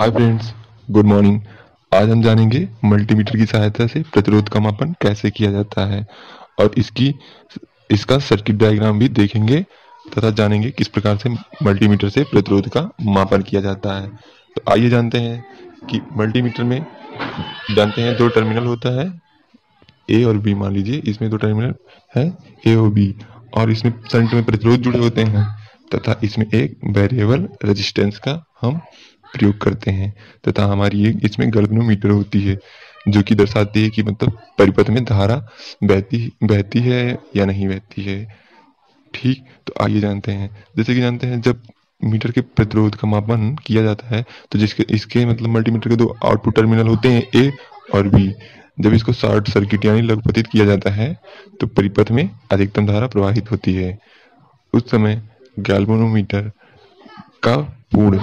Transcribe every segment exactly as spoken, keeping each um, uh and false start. Hi friends, good morning. आज हम जानेंगे मल्टीमीटर की सहायता से प्रतिरोध का मापन कैसे किया जाता है और इसकी इसका सर्किट डायग्राम भी देखेंगे तथा जानेंगे किस प्रकार से मल्टीमीटर से प्रतिरोध का मापन किया जाता है। तो आइए जानते हैं कि मल्टीमीटर में जानते हैं दो टर्मिनल होता है, ए और बी। मान लीजिए इसमें दो टर्मिनल है ए और बी, और इसमें शंट में प्रतिरोध जुड़े होते हैं तथा इसमें एक वेरिएबल रेजिस्टेंस का हम प्रयोग करते हैं तथा हमारी एक इसमें गल्वेनोमीटर होती है जो कि दर्शाती है कि मतलब परिपथ में धारा बहती बहती है या नहीं बहती है। ठीक, तो आइए जानते हैं। जैसे कि जानते हैं जब मीटर के प्रतिरोध का मापन किया जाता है तो जिसके इसके मतलब मल्टीमीटर के दो आउटपुट टर्मिनल होते हैं ए और बी। जब इसको शॉर्ट सर्किट यानी लघुपतित किया जाता है तो परिपथ में अधिकतम धारा प्रवाहित होती है। उस समय गैल्वेनोमीटर का पूर्ण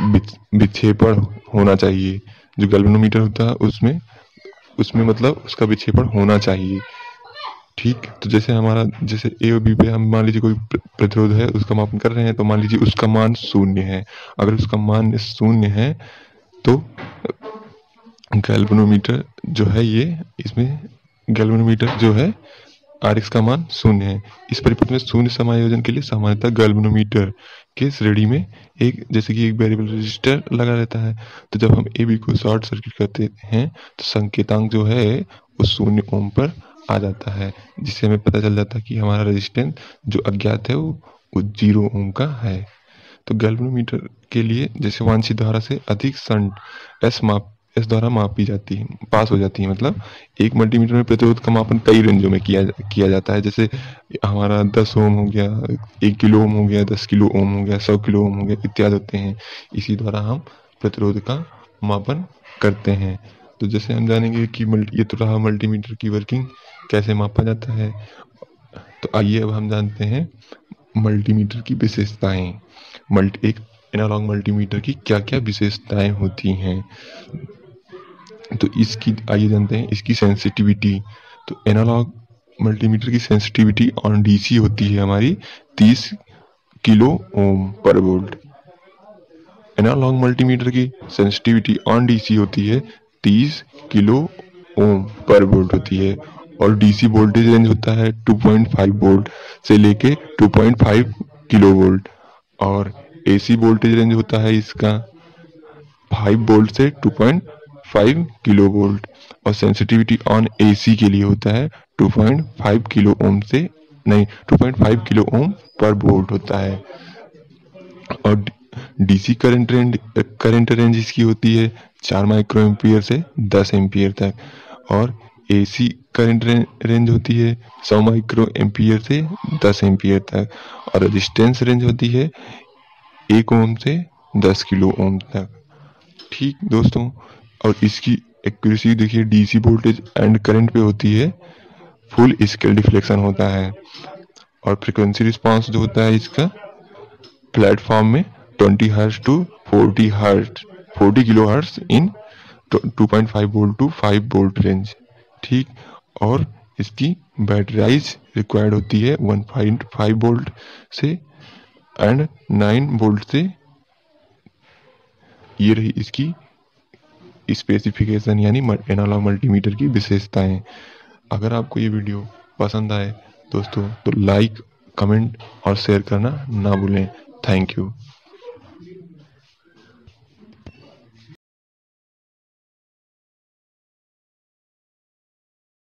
विक्षेपण होना चाहिए। जो गैल्वेनोमीटर होता है उसमें उसमें मतलब उसका विक्षेपण होना चाहिए। ठीक, तो जैसे हमारा जैसे ए और बी पे हम मान लीजिए कोई प्रतिरोध है उसका मापन कर रहे हैं, तो मान लीजिए उसका मान शून्य है। अगर उसका मान शून्य है तो गैल्वेनोमीटर जो है ये इसमें गैल्वेनोमीटर जो है आर एक्स का मान शून्य है। इस परिपथ में शून्य समायोजन के लिए सामान्यतः गैल्वेनोमीटर के श्रेणी में एक जैसे कि एक वेरिएबल रजिस्टर लगा रहता है। तो जब हम ए बी को शॉर्ट सर्किट करते हैं तो संकेतांक जो है वो शून्य ओम पर आ जाता है, जिससे हमें पता चल जाता है कि हमारा रेजिस्टेंस जो अज्ञात है वो, वो जीरो ओम का है। तो गैल्वेनोमीटर के लिए जैसे वांछित धारा से अधिक शंट एस माप इस द्वारा मापी जाती है, पास हो जाती है। मतलब एक मल्टीमीटर में प्रतिरोध का मापन कई रेंजों में किया किया जाता है। जैसे हमारा दस ओम हो गया, एक किलो ओम हो गया, दस किलो ओम हो गया, सौ किलो ओम हो गया, इत्यादि होते हैं। इसी द्वारा हम प्रतिरोध का मापन करते हैं। तो जैसे हम जानेंगे कि ये तो रहा मल्टीमीटर की वर्किंग, कैसे मापा जाता है। तो आइए अब हम जानते हैं मल्टीमीटर की विशेषताएँ। मल्टी एक एनालॉग मल्टीमीटर की क्या क्या विशेषताएँ होती हैं, तो इसकी आइए जानते हैं। इसकी सेंसिटिविटी, तो एनालॉग मल्टीमीटर की सेंसिटिविटी ऑन डीसी होती है हमारी तीस किलो ओम पर वोल्ट। एनालॉग मल्टीमीटर की सेंसिटिविटी ऑन डीसी होती है तीस किलो ओम पर वोल्ट होती है, और डीसी वोल्टेज रेंज होता है टू पॉइंट फाइव वोल्ट से लेके two point five kilo volt, और एसी वोल्टेज रेंज होता है इसका फाइव वोल्ट से two point five kilo volt, और सेंसिटिविटी ऑन एसी के लिए होता है two point five kilo ohm से नहीं two point five kilo ohm पर वोल्ट होता है। और DC current range current range इसकी होती है चार माइक्रो एम्पियर से दस एम्पियर तक, और एसी करंट रेंज होती है सौ माइक्रो एम्पियर से दस एम्पियर तक, और रेजिस्टेंस रेंज होती है एक ओम से दस किलो ओम तक। ठीक दोस्तों, और इसकी एक्यूरेसी देखिए डीसी वोल्टेज एंड करंट पे होती है, फुल स्केल डिफ्लेक्शन होता है, और फ्रीक्वेंसी रिस्पांस जो होता है इसका प्लेटफॉर्म में twenty hertz to forty hertz forty kilo hertz in two point five volt to five volt range. ठीक, और इसकी बैटराइज रिक्वायर्ड होती है वन पॉइंट फाइव वोल्ट से एंड नाइन वोल्ट से। ये रही इसकी स्पेसिफिकेशन यानी एनालॉग मल्टीमीटर की विशेषताएं। अगर आपको ये वीडियो पसंद आए दोस्तों तो लाइक, कमेंट और शेयर करना ना भूलें। Thank you.